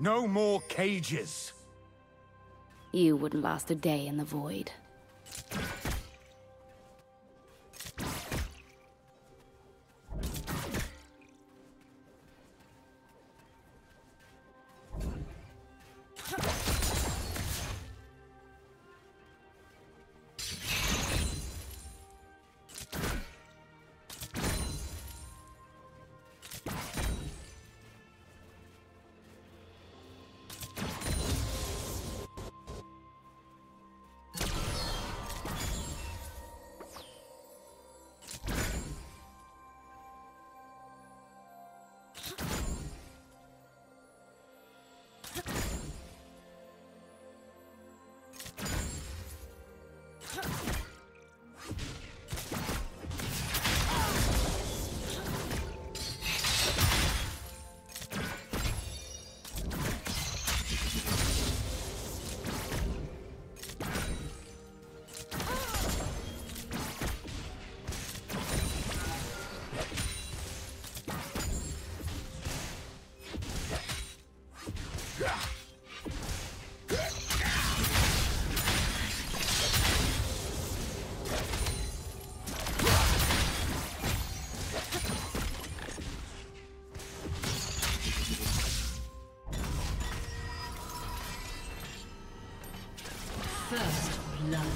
No more cages! You wouldn't last a day in the void. First blood.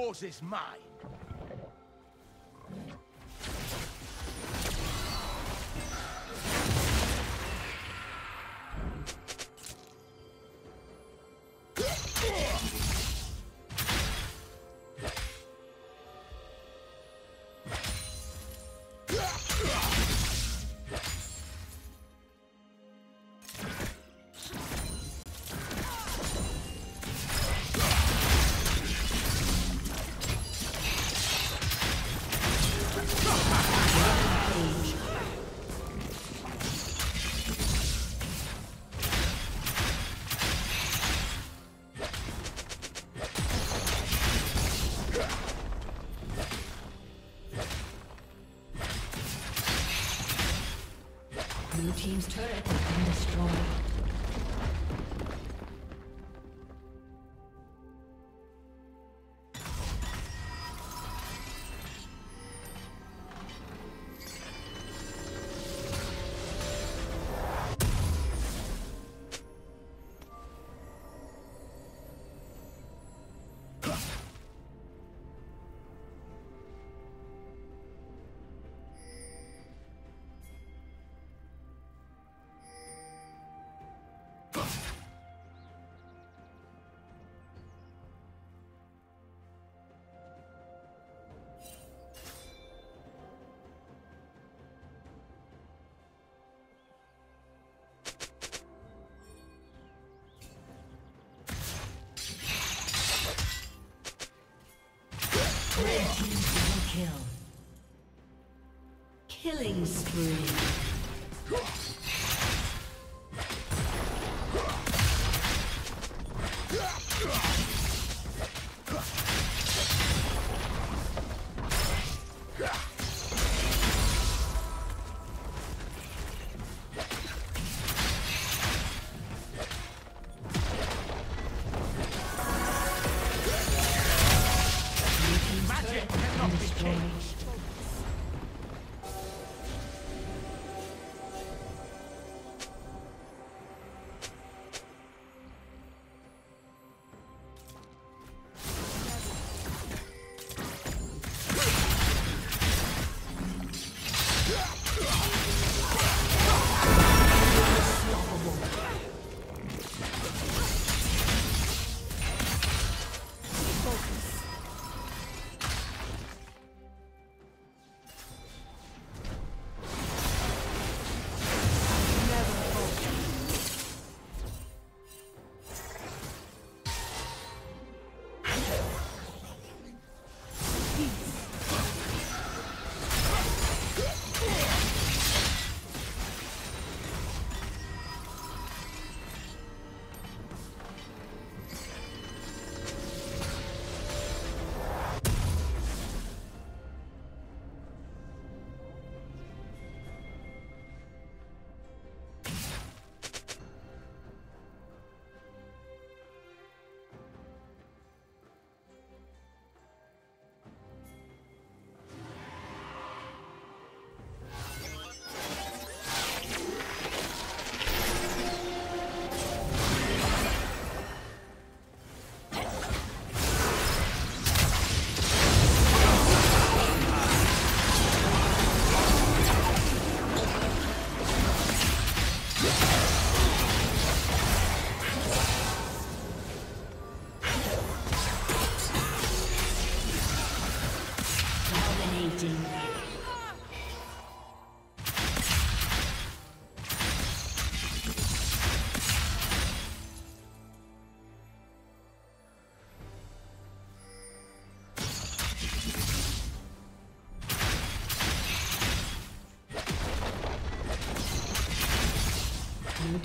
Yours is mine. Blue team's turret has been destroyed. Killing spree. Blue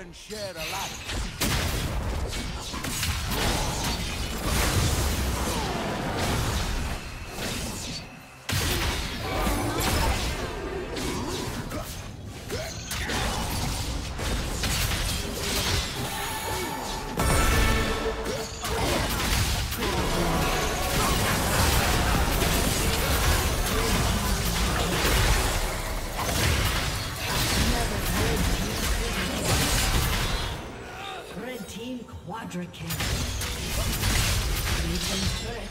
and share alike. Your turret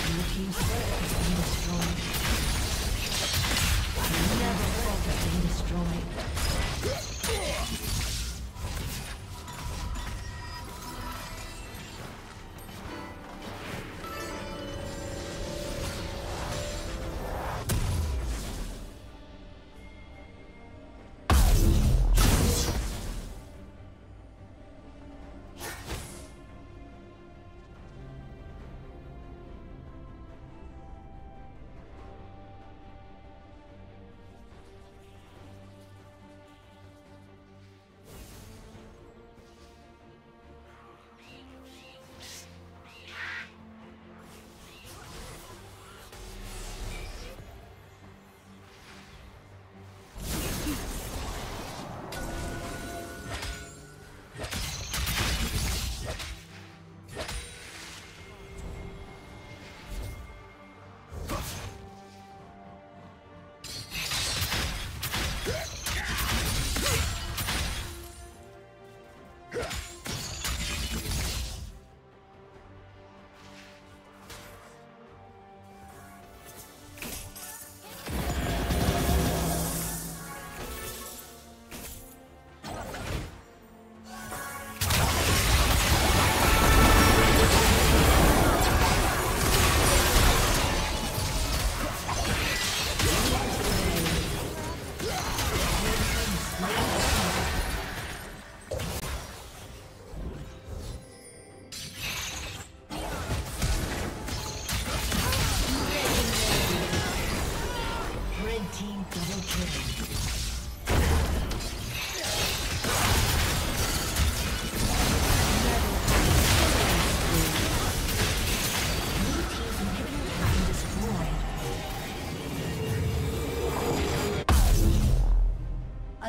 Blue team's turret has been destroyed. Another world has been destroyed. A